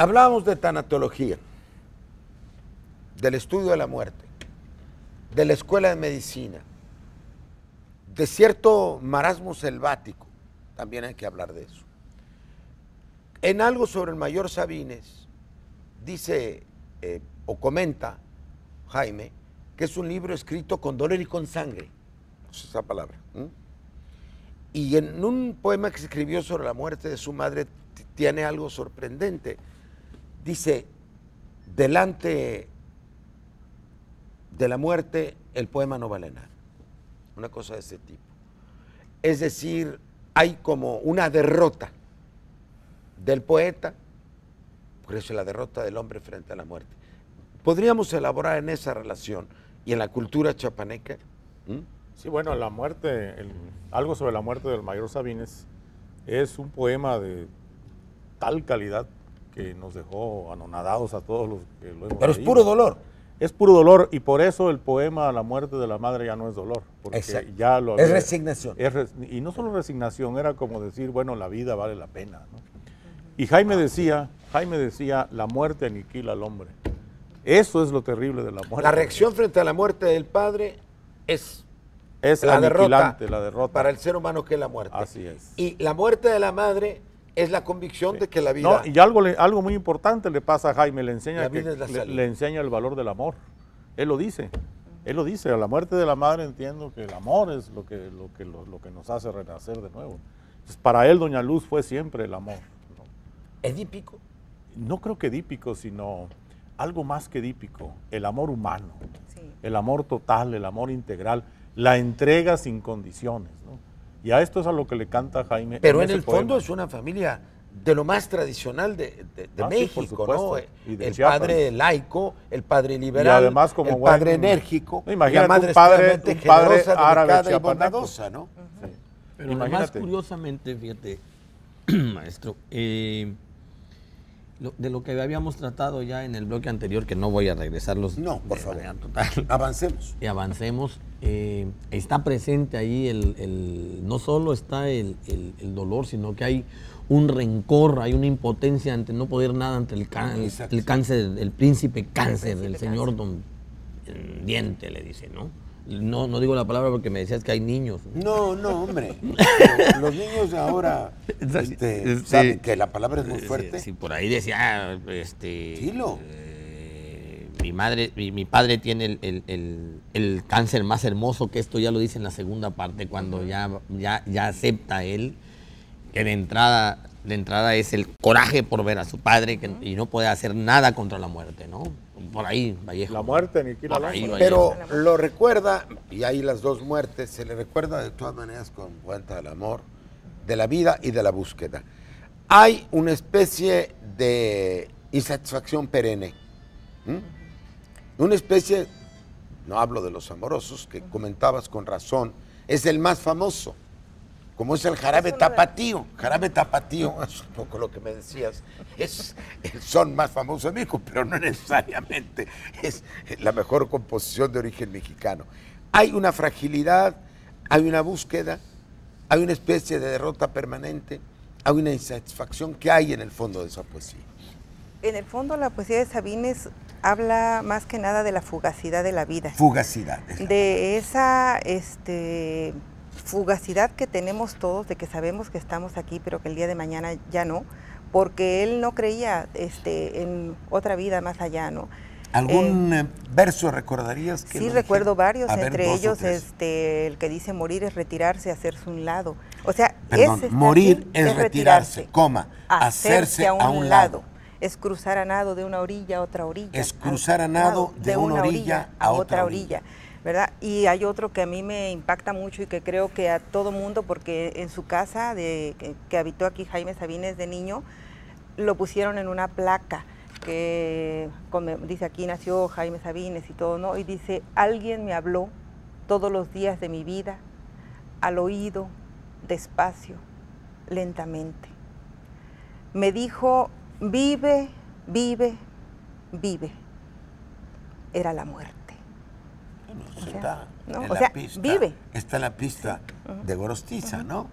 Hablábamos de tanatología, del estudio de la muerte, de la escuela de medicina, de cierto marasmo selvático, también hay que hablar de eso. En algo sobre el mayor Sabines, dice o comenta Jaime, que es un libro escrito con dolor y con sangre, es esa palabra. Y en un poema que se escribió sobre la muerte de su madre, tiene algo sorprendente. Dice, delante de la muerte, el poema no vale nada. Una cosa de ese tipo. Es decir, hay como una derrota del poeta, por eso la derrota del hombre frente a la muerte. Podríamos elaborar en esa relación y en la cultura chiapaneca. Sí, bueno, la muerte, algo sobre la muerte del mayor Sabines es un poema de tal calidad que nos dejó anonadados a todos los que lo hemos leído. Pero es puro dolor. Es puro dolor, y por eso el poema La muerte de la madre ya no es dolor, porque ya lo había, es resignación. Y no solo resignación, era como decir, bueno, la vida vale la pena, ¿no? Y Jaime decía, la muerte aniquila al hombre. Eso es lo terrible de la muerte. La reacción frente a la muerte del padre es aniquilante, la derrota para el ser humano, que es la muerte. Así es. Y la muerte de la madre es la convicción de que la vida... No, y algo muy importante le pasa a Jaime, le enseña el valor del amor. Él lo dice, a la muerte de la madre entiendo que el amor es lo que nos hace renacer de nuevo. Entonces, para él Doña Luz fue siempre el amor, ¿no? ¿Edípico? No creo que edípico, sino algo más que edípico, el amor humano, sí, el amor total, el amor integral, la entrega sin condiciones, ¿no? Y a esto es a lo que le canta Jaime. Pero en el fondo es una familia de lo más tradicional de México, ¿no? El padre laico, el padre liberal, el padre enérgico, la madre extremadamente generosa, delicada y bondadosa, ¿no? Pero además, curiosamente, fíjate, maestro, de lo que habíamos tratado ya en el bloque anterior, que no voy a regresarlos. No, por favor, total. Avancemos. Y avancemos. Está presente ahí, no solo está el dolor, sino que hay un rencor, hay una impotencia ante no poder nada, ante el cáncer, el príncipe cáncer, el señor don el diente, le dice, ¿no? No digo la palabra porque me decías que hay niños. No, hombre. Los niños ahora saben que la palabra es muy fuerte. Si por ahí decía, mi padre tiene el cáncer más hermoso, que esto ya lo dice en la segunda parte, cuando ya acepta él, que de entrada es el coraje por ver a su padre y no puede hacer nada contra la muerte, ¿no? Por ahí, Vallejo. La muerte aniquila al hombre. Pero lo recuerda, y ahí las dos muertes, se le recuerda de todas maneras con cuenta del amor, de la vida y de la búsqueda. Hay una especie de insatisfacción perenne, una especie, no hablo de los amorosos, que comentabas con razón, es el más famoso, como es el jarabe tapatío. Jarabe tapatío, es un poco lo que me decías, son más famosos de México, pero no necesariamente es la mejor composición de origen mexicano. Hay una fragilidad, hay una búsqueda, hay una especie de derrota permanente, hay una insatisfacción que hay en el fondo de esa poesía. En el fondo la poesía de Sabines habla más que nada de la fugacidad de la vida. Fugacidad. De esa... fugacidad que tenemos todos, de que sabemos que estamos aquí, pero que el día de mañana ya no, porque él no creía en otra vida más allá, ¿no? ¿Algún verso recordarías? Que sí, recuerdo varios, entre ellos el que dice morir es retirarse, hacerse a un lado. O sea, perdón, morir es retirarse, hacerse a un lado. Es cruzar a nado de una orilla a otra orilla. Es cruzar a nado de una orilla a otra orilla. ¿Verdad? Y hay otro que a mí me impacta mucho y que creo que a todo mundo, porque en su casa que habitó aquí Jaime Sabines de niño, lo pusieron en una placa que dice aquí nació Jaime Sabines y todo, ¿no? Y dice, alguien me habló todos los días de mi vida, al oído, despacio, lentamente. Me dijo, vive, vive, vive. Era la muerte. Bueno, eso está en la pista. Vive. Está en la pista de Gorostiza, ¿no?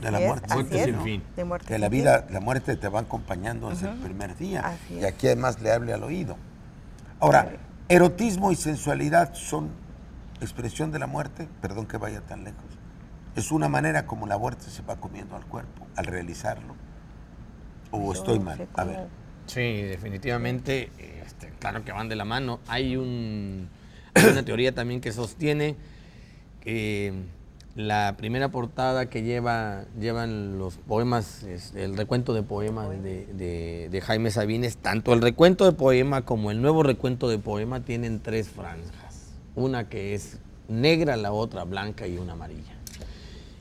De la muerte sin fin. Que la vida, la muerte te va acompañando desde el primer día. Y aquí además le hable al oído. Ahora, erotismo y sensualidad son expresión de la muerte, perdón que vaya tan lejos. Es una manera como la muerte se va comiendo al cuerpo, al realizarlo. ¿O estoy mal? A ver. Sí, definitivamente, claro que van de la mano. Hay una teoría también que sostiene que la primera portada que llevan los poemas, el recuento de poemas de Jaime Sabines, tanto el recuento de poema como el nuevo recuento de poema tienen tres franjas, una que es negra, la otra blanca y una amarilla,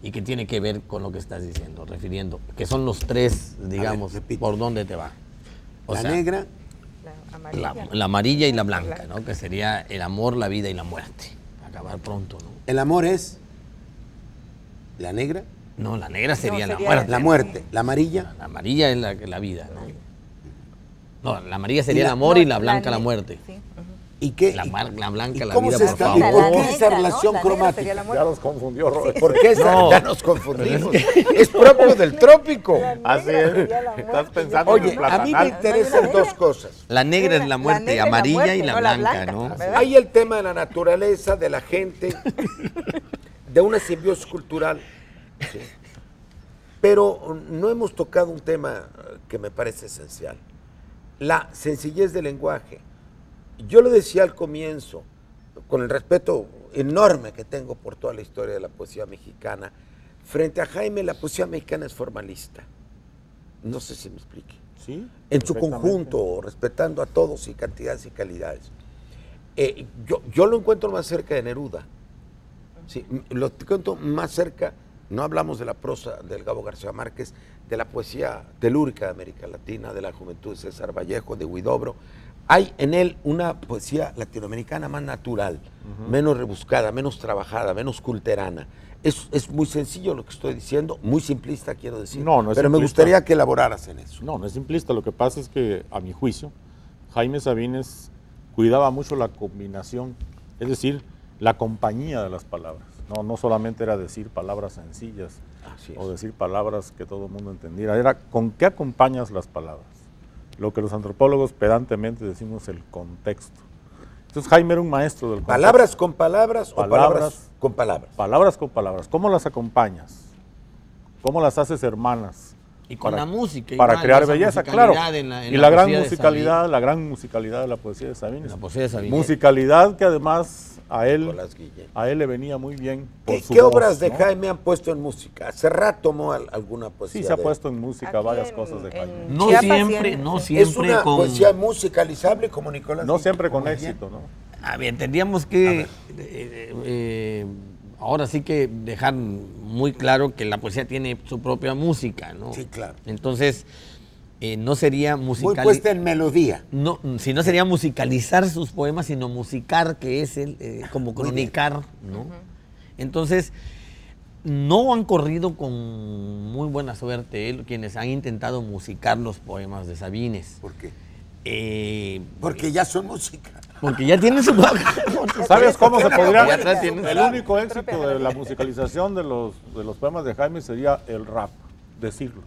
y que tiene que ver con lo que estás diciendo, refiriendo, que son los tres, digamos, por dónde te va. O sea, negra, la amarilla y la blanca, ¿no? Que sería el amor, la vida y la muerte. Acabar pronto, ¿no? ¿El amor es la negra? No, la negra sería, no, sería la muerte. La muerte, la amarilla. La amarilla es la vida, ¿no? No, la amarilla sería el amor y la blanca la muerte. Sí. ¿Y qué? La blanca, la vida, por favor. ¿Y por qué esa relación cromática? Ya los confundió, Robert. ¿Por qué esa? Ya nos confundimos. Es propio del trópico. Así es. Estás pensando en el platanal. Oye, a mí me interesan dos cosas. La negra es la muerte, amarilla y la blanca, ¿no? Hay el tema de la naturaleza, de la gente, de una simbiosis cultural. Pero no hemos tocado un tema que me parece esencial. La sencillez del lenguaje. Yo lo decía al comienzo, con el respeto enorme que tengo por toda la historia de la poesía mexicana, frente a Jaime, la poesía mexicana es formalista. No sé si me explique. Sí. En su conjunto, respetando a todos y cantidades y calidades. Yo lo encuentro más cerca de Neruda. Sí, lo encuentro más cerca, no hablamos de la prosa del Gabo García Márquez, de la poesía telúrica de América Latina, de la juventud de César Vallejo, de Huidobro. Hay en él una poesía latinoamericana más natural, menos rebuscada, menos trabajada, menos culterana. Es muy sencillo lo que estoy diciendo, muy simplista quiero decir, no es pero simplista. Me gustaría que elaboraras en eso. No es simplista, lo que pasa es que, a mi juicio, Jaime Sabines cuidaba mucho la combinación, es decir, la compañía de las palabras. No solamente era decir palabras sencillas o decir palabras que todo el mundo entendiera, era con qué acompañas las palabras. Lo que los antropólogos pedantemente decimos el contexto. Entonces Jaime era un maestro del contexto. ¿Palabras con palabras, o palabras con palabras? Palabras con palabras. ¿Cómo las acompañas? ¿Cómo las haces hermanas? Y con la música. Para crear belleza, claro. Y la gran musicalidad de la poesía de Sabines. La poesía de Sabines. Musicalidad que además a él le venía muy bien por su voz. ¿Qué obras de Jaime han puesto en música? Serrat tomó alguna poesía. Sí, se ha puesto en música varias cosas de Jaime. No siempre es una poesía musicalizable como Nicolás. No siempre con éxito, ¿no? A ver, tendríamos que ahora sí que dejar muy claro que la poesía tiene su propia música, ¿no? Sí, claro. Entonces, no sería musicalizar. Muy puesta en melodía. No, si no sería musicalizar sus poemas, sino musicar, que es el, como cronicar, ¿no? Entonces, no han corrido con muy buena suerte quienes han intentado musicar los poemas de Sabines. ¿Por qué? Porque ya son música. Porque ya tienen su... ¿Sabes cómo se podría...? El único éxito de la musicalización de los poemas de Jaime sería el rap, decirlos.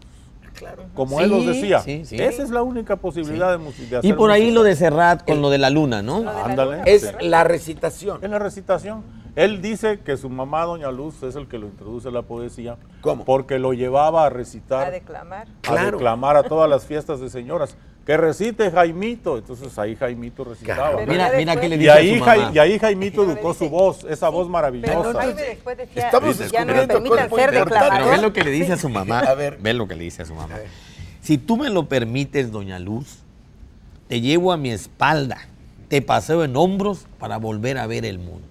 Claro. Como él los decía. Sí, sí. Esa es la única posibilidad de hacer. Y por ahí lo de Serrat con lo de la luna, ¿no? Ándale. Es la recitación. Es la recitación. Él dice que su mamá, doña Luz, es el que lo introduce a la poesía. ¿Cómo? Porque lo llevaba a recitar. A declamar. A declamar a todas las fiestas de señoras. Que recite Jaimito, entonces ahí Jaimito recitaba. Pero mira qué le dice a su mamá. Y ahí Jaimito educó su voz, esa voz maravillosa. Pero después decía, estamos descubriendo cosas muy importantes. Pero ve lo que le dice a su mamá, a ver. Ve lo que le dice a su mamá. Si tú me lo permites, doña Luz, te llevo a mi espalda, te paseo en hombros para volver a ver el mundo.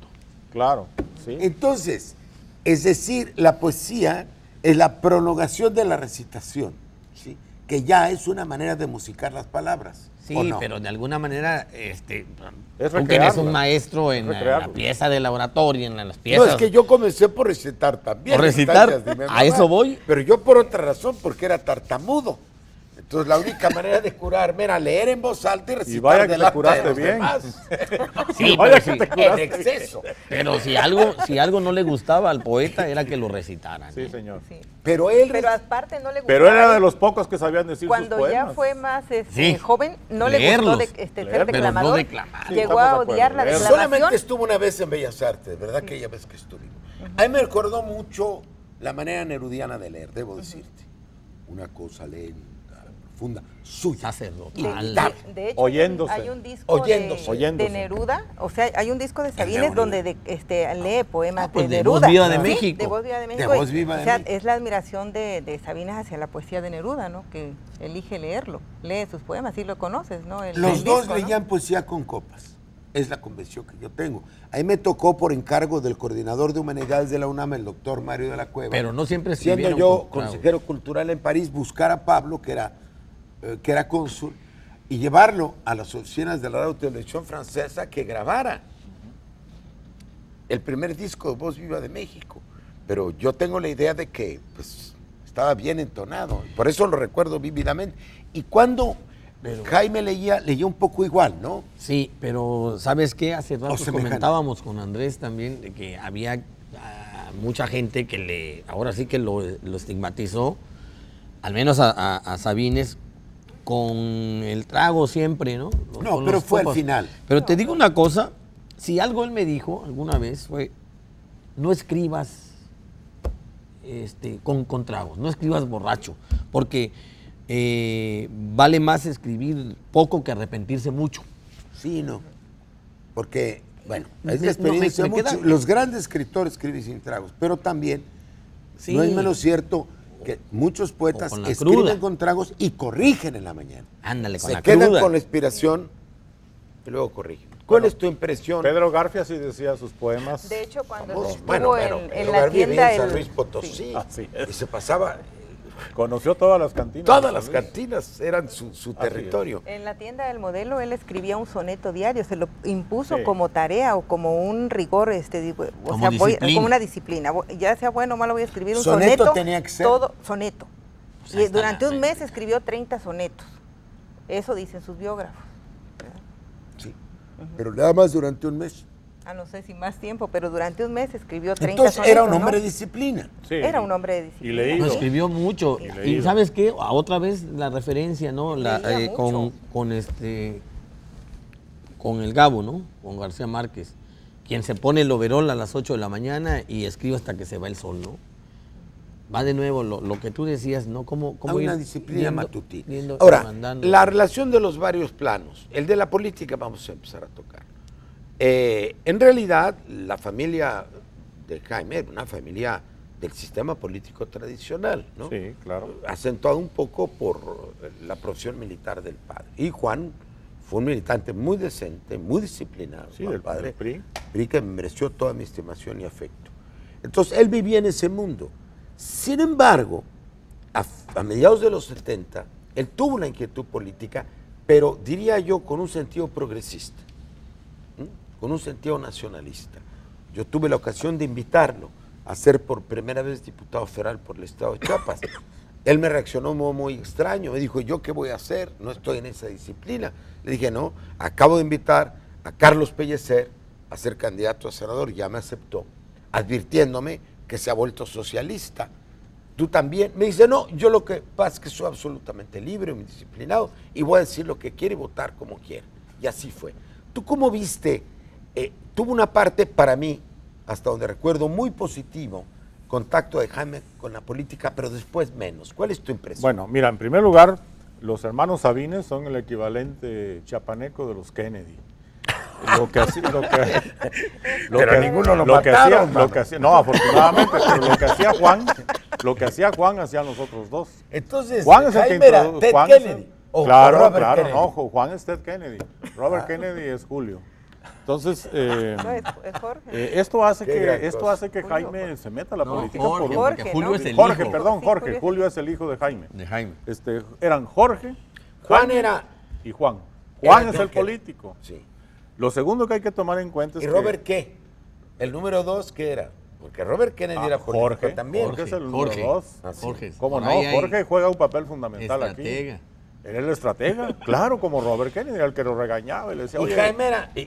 Claro, sí. Entonces, es decir, la poesía es la prolongación de la recitación, ¿sí? Que ya es una manera de musicar las palabras. Sí, ¿o no? Pero de alguna manera, tú que eres un maestro en la pieza de la oratoria, en las piezas. No, es que yo comencé por recitar también. Por recitar, a eso voy. Pero yo por otra razón, porque era tartamudo. Entonces la única manera de curarme era leer en voz alta y recitar delante de los demás. Sí, vaya que te curaste bien. En exceso. Pero si algo no le gustaba al poeta era que lo recitaran. Sí, señor. Sí. Pero él... Pero aparte no le gustaba. Pero era de los pocos que sabían decir sus poemas. Cuando ya fue más joven, no leerlos, le gustó ser declamador. No declamar. Sí, llegó a odiar la declamación. Solamente estuvo una vez en Bellas Artes, ¿verdad? Sí. Aquella vez que estuvimos. A mí me recordó mucho la manera nerudiana de leer, debo decirte. Una cosa lenta. Suya. Sacerdotal. De hecho, oyéndose. Hay un disco de Neruda, o sea, hay un disco de Sabines donde lee poemas de Neruda. Voz Viva de México. De Voz Viva de México. O sea, es la admiración de Sabines hacia la poesía de Neruda, ¿no? Que elige leerlo, lee sus poemas, sí lo conoces, ¿no? Los dos leían poesía con copas, es la convención que yo tengo. Ahí me tocó por encargo del coordinador de humanidades de la UNAM, el doctor Mario de la Cueva. Pero no siempre escribieron. Siendo yo consejero cultural en París, buscar a Pablo, que era cónsul, y llevarlo a las oficinas de la radio televisión francesa que grabara el primer disco de Voz Viva de México. Pero yo tengo la idea de que pues, estaba bien entonado, por eso lo recuerdo vívidamente. Y cuando Jaime leía un poco igual, ¿no? Sí, pero ¿sabes qué? Hace rato comentábamos con Andrés también de que había mucha gente que ahora sí que lo estigmatizó, al menos a Sabines, con el trago siempre, ¿no? No, pero fue al final. Pero te digo una cosa, si algo él me dijo alguna vez fue, no escribas con tragos, no escribas borracho, porque vale más escribir poco que arrepentirse mucho. Sí, no, porque, bueno, es la experiencia mucho. Los grandes escritores escriben sin tragos, pero también, sí, no es menos cierto que muchos poetas escriben con tragos y corrigen en la mañana. Ándale, con la cruda. Se quedan con la inspiración y luego corrigen. ¿Cuál es tu impresión? Pedro Garfias sí decía sus poemas. De hecho, cuando en la tienda en San Luis Potosí, y se pasaba... Conoció todas las cantinas. Todas las cantinas eran su territorio. En la tienda del modelo él escribía un soneto diario, se lo impuso como tarea o como un rigor, como una disciplina. Ya sea bueno o malo voy a escribir un soneto. Soneto tenía que ser. Todo soneto. Y durante un mes escribió 30 sonetos. Eso dicen sus biógrafos. Sí, pero nada más durante un mes. Ah, no sé si más tiempo, pero durante un mes escribió 30 sonetos. Entonces era un hombre de disciplina. Sí. Era un hombre de disciplina. Y leído. No, escribió mucho. Y leído. ¿Y sabes qué? Otra vez la referencia, ¿no? Con el Gabo, ¿no? Con García Márquez, quien se pone el overol a las 8 de la mañana y escribe hasta que se va el sol, ¿no? Va de nuevo lo que tú decías, ¿no? Como una disciplina matutina. Ahora, la relación de los varios planos. El de la política vamos a empezar a tocar. En realidad, la familia de Jaime era una familia del sistema político tradicional, ¿no? Sí, claro. Acentuado un poco por la profesión militar del padre. Y Juan fue un militante muy decente, muy disciplinado. Sí, del padre PRI, que mereció toda mi estimación y afecto. Entonces, él vivía en ese mundo. Sin embargo, a mediados de los 70, él tuvo una inquietud política, pero diría yo con un sentido progresista, con un sentido nacionalista. Yo tuve la ocasión de invitarlo a ser por primera vez diputado federal por el estado de Chiapas. Él me reaccionó muy extraño, me dijo, ¿yo qué voy a hacer? No estoy en esa disciplina. Le dije, no, acabo de invitar a Carlos Pellecer a ser candidato a senador, ya me aceptó, advirtiéndome que se ha vuelto socialista. ¿Tú también? Me dice, no, yo lo que pasa es que soy absolutamente libre, muy disciplinado, y voy a decir lo que quiero y votar como quiero. Y así fue. ¿Tú cómo viste? Tuvo una parte para mí, hasta donde recuerdo, muy positivo, contacto de Jaime con la política, pero después menos. ¿Cuál es tu impresión? Bueno, mira, en primer lugar, los hermanos Sabines son el equivalente chiapaneco de los Kennedy. No, afortunadamente, pero lo que hacía Juan hacían los otros dos. Entonces, Juan es el que introdujo Kennedy. Juan es Ted Kennedy. Robert Kennedy es Julio. Entonces, esto hace que Jaime se meta a la política. Julio es el hijo de Jaime. Eran Jorge, Juan y Juan. Juan es el político. Sí. Lo segundo que hay que tomar en cuenta es que... ¿Y Robert qué? El número 2, ¿qué era? Porque Robert Kennedy era político también. Jorge es el número dos. Jorge. ¿Cómo no? Jorge juega un papel fundamental estratega. Aquí. Era el estratega, claro, como Robert Kennedy, el que lo regañaba y le decía, oye,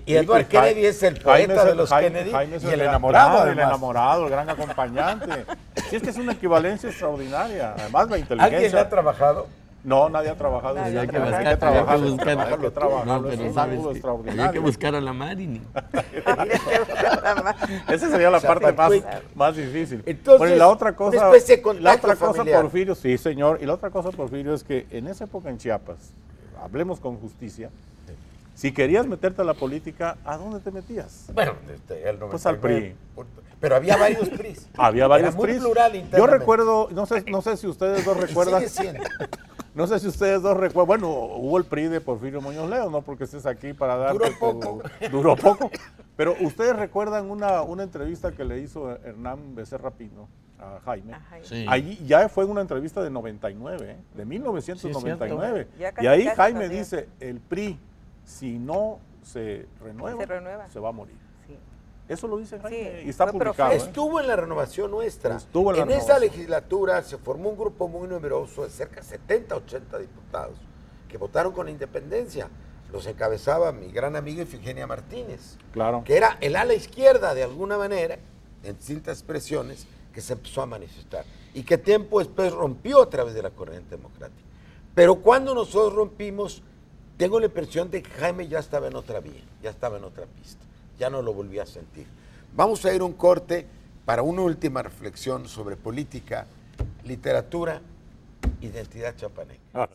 y Edward Kennedy es el poeta de los Kennedy y el enamorado, el enamorado, el gran acompañante. Si es que es una equivalencia extraordinaria, además la inteligencia. ¿Alguien ha trabajado? No, nadie ha trabajado. Hay que buscar a la Marini. Esa sería la parte más difícil. Entonces, bueno, la otra cosa, Porfirio, sí, señor, y la otra cosa, Porfirio, es que en esa época en Chiapas, hablemos con justicia, si querías meterte a la política, ¿a dónde te metías? Bueno, pues al PRI. Pero había varios PRIs. Había varios PRIs. Yo recuerdo, no sé si ustedes dos recuerdan. No sé si ustedes dos recuerdan, bueno, hubo el PRI de Porfirio Muñoz Ledo, no porque estés aquí para dar... Duró poco. Pero ustedes recuerdan una entrevista que le hizo Hernán Becerra Pino a Jaime. Sí. Allí ya fue una entrevista de 99, de 1999. Sí, y ahí Jaime dice, el PRI, si no se renueva, se va a morir. Eso lo dice Jaime y está publicado. Estuvo en la renovación nuestra. En esa legislatura se formó un grupo muy numeroso de cerca de 70, 80 diputados que votaron con la independencia. Los encabezaba mi gran amiga Efigenia Martínez, que era el ala izquierda de alguna manera, en distintas expresiones, que se empezó a manifestar y que tiempo después rompió a través de la corriente democrática. Pero cuando nosotros rompimos, tengo la impresión de que Jaime ya estaba en otra vía, ya estaba en otra pista. Ya no lo volví a sentir. Vamos a ir a un corte para una última reflexión sobre política, literatura, identidad chiapaneca.